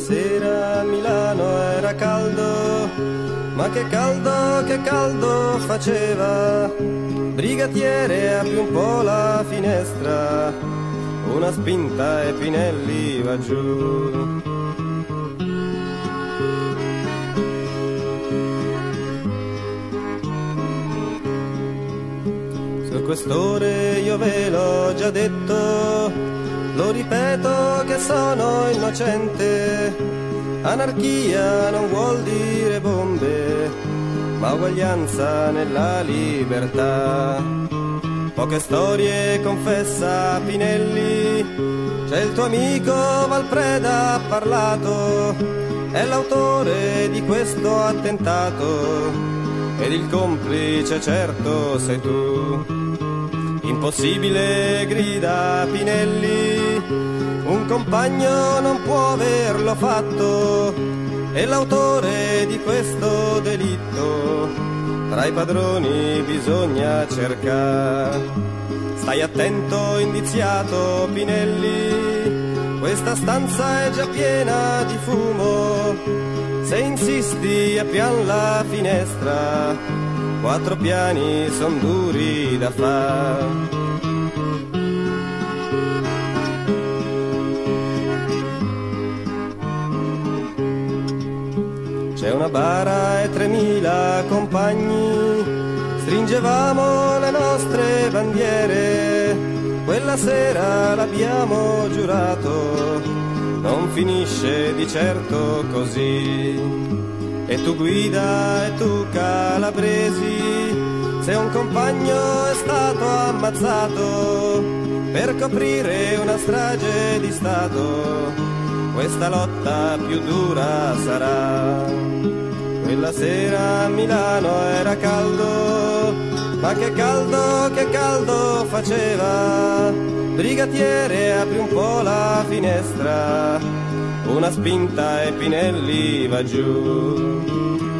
sera a Milano era caldo, ma che caldo faceva. Brigatiere, apri un po' la finestra, una spinta e Pinelli va giù. Su quest'ore io ve l'ho già detto, lo ripeto che sono innocente. Anarchia non vuol dire bombe, ma uguaglianza nella libertà. Poche storie confessa Pinelli, c'è il tuo amico Valpreda ha parlato, è l'autore di questo attentato, ed il complice certo sei tu. Impossibile, grida Pinelli, un compagno non può averlo fatto, e l'autore di questo delitto tra i padroni bisogna cercare. Stai attento, indiziato Pinelli, questa stanza è già piena di fumo, se insisti apri la finestra, 4 piani son duri da far. C'è una bara e 3000 compagni, stringevamo le nostre bandiere, quella sera l'abbiamo giurato, non finisce di certo così. E tu Guida e tu Calabresi, se un compagno è stato ammazzato per coprire una strage di Stato, questa lotta più dura sarà. Quella sera a Milano era caldo, ma che caldo faceva. Brigatiere, apri un po' la finestra, una spinta e Pinelli va giù.